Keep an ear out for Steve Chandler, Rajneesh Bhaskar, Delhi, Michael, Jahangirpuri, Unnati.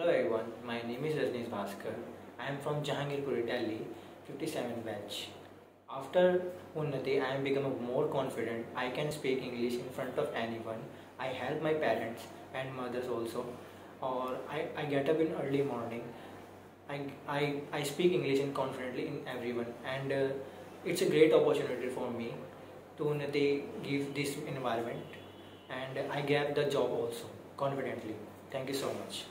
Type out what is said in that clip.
Hello everyone, my name is Rajneesh Bhaskar. I am from Jahangirpuri, Delhi, 57th batch. After Unnati, I am become more confident. I can speak English in front of anyone. I help my parents and mothers also. Or I get up in early morning. I speak English and confidently in everyone. And it's a great opportunity for me to Unnati give this environment. And I get the job also confidently. Thank you so much.